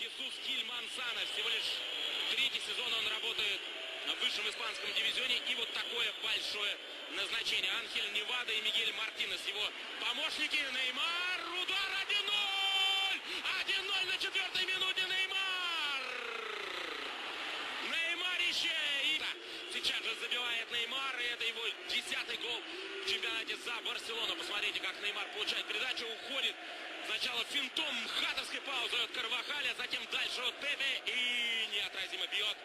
Иисус Кильмансана. Всего лишь третий сезон он работает в высшем испанском дивизионе. И вот такое большое назначение. Анхель Невада и Мигель Мартинес. Его помощники. Неймар. Удар. 1-0. 1-0 на четвертой минуте. Неймар. Неймарище. И сейчас же забивает Неймар. И это его 10-й гол в чемпионате за Барселону. Посмотрите, как Неймар получает передачу. Уходит. Сначала финтом хатасской паузы от Карвахаля, затем дальше от Пепе и неотразимо бьет.